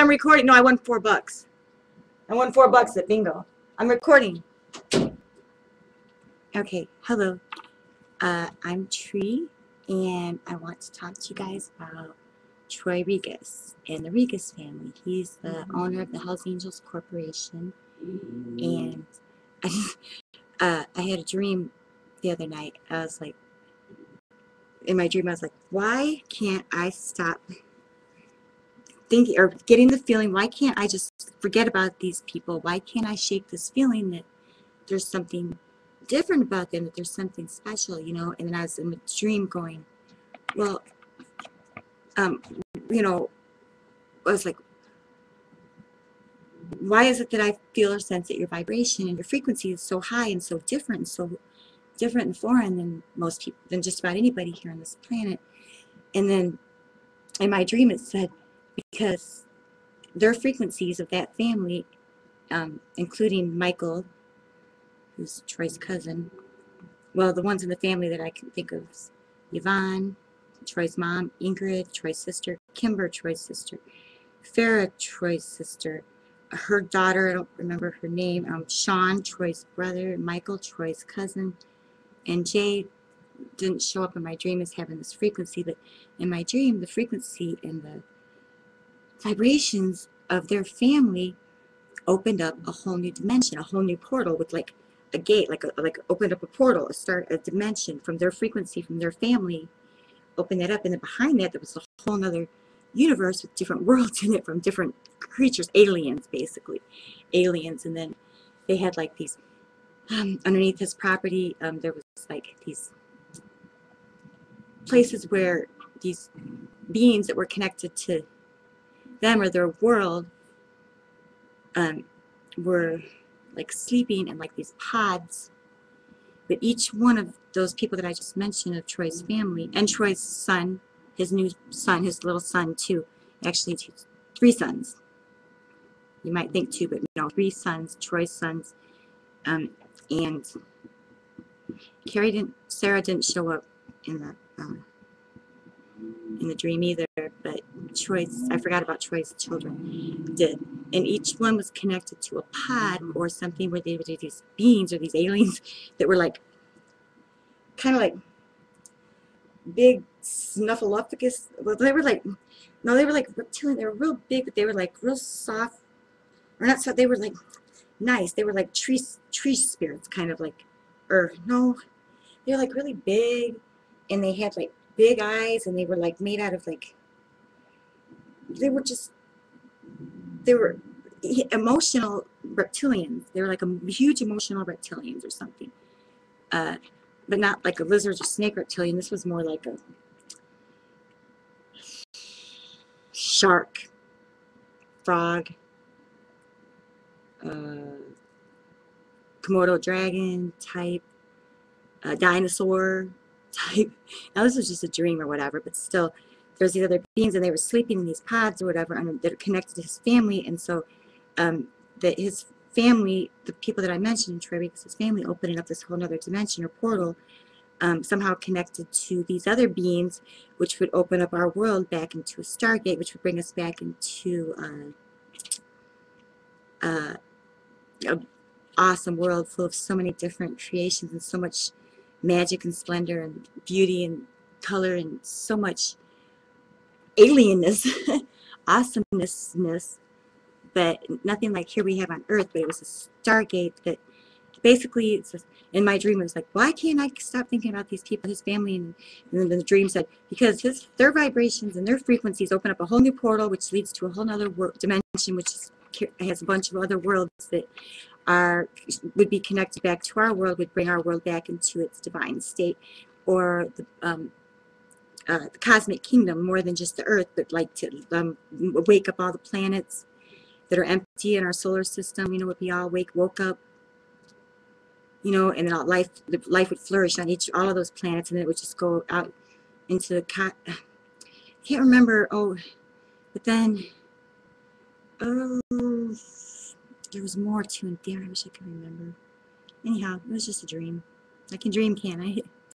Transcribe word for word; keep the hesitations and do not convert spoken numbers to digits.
I'm recording. No, I won four bucks. I won four bucks at bingo. I'm recording. Okay, hello. Uh, I'm Tree, and I want to talk to you guys about Troy Regas and the Regas family. He's the owner of the Hells Angels Corporation, and I just, uh, I had a dream the other night. I was like, in my dream, I was like, why can't I stop thinking or getting the feeling? Why can't I just forget about these people? Why can't I shake this feeling that there's something different about them, that there's something special, you know? And then I was in the dream going, well, um, you know, I was like, why is it that I feel or sense that your vibration and your frequency is so high and so different, and so different and foreign than most people, than just about anybody here on this planet? And then in my dream it said, because their frequencies of that family, um, including Michael, who's Troy's cousin, well, the ones in the family that I can think of, Yvonne, Troy's mom, Ingrid, Troy's sister, Kimber, Troy's sister, Farah, Troy's sister, her daughter, I don't remember her name, um, Sean, Troy's brother, Michael, Troy's cousin, and Jay didn't show up in my dream as having this frequency, but in my dream, the frequency and the vibrations of their family opened up a whole new dimension, a whole new portal with like a gate, like a, like opened up a portal, a start, a dimension from their frequency, from their family, opened that up, and then behind that there was a whole nother universe with different worlds in it from different creatures, aliens, basically aliens. And then they had like these um, underneath his property, um, there was like these places where these beings that were connected to them or their world um, were like sleeping in like these pods. But each one of those people that I just mentioned of Troy's family and Troy's son, his new son, his little son too, actually two, three sons. You might think two, but no, three sons, Troy's sons, um, and Carrie didn't, Sarah didn't show up in the um, in the dream either, but Troy's, I forgot about Troy's children, did. And each one was connected to a pod or something where they would do these beings or these aliens that were like, kind of like big snuffleupagus. Well, they were like, no, they were like reptilian. They were real big, but they were like real soft, or not soft, they were like nice. They were like tree, tree spirits, kind of like, or no, they were like really big, and they had like big eyes, and they were like made out of like, they were just, they were emotional reptilians. They were like a huge emotional reptilians or something, uh, but not like a lizard or snake reptilian. This was more like a shark, frog, uh, Komodo dragon type, uh, dinosaur type. Now this was just a dream or whatever, but still, there's these other beings, and they were sleeping in these pods or whatever, and they're connected to his family. And so um, that his family, the people that I mentioned, Troy Weeks' family, opening up this whole other dimension or portal, um, somehow connected to these other beings, which would open up our world back into a stargate, which would bring us back into uh, uh, an awesome world full of so many different creations and so much magic and splendor and beauty and color and so much alienness, awesomenessness, but nothing like here we have on Earth. But it was a stargate that basically, it's just, in my dream, it was like, why can't I stop thinking about these people, his family? And, and then the dream said, because his their vibrations and their frequencies open up a whole new portal, which leads to a whole other dimension, which is, has a bunch of other worlds that are would be connected back to our world, would bring our world back into its divine state, or the um, Uh, the cosmic kingdom, more than just the Earth, but like to um, wake up all the planets that are empty in our solar system. You know, would be all wake, woke up. You know, and then all life, the life would flourish on each, all of those planets, and then it would just go out into the. Co I can't remember. Oh, but then, oh, there was more to it. Damn, I wish I could remember. Anyhow, it was just a dream. I can dream, can't I?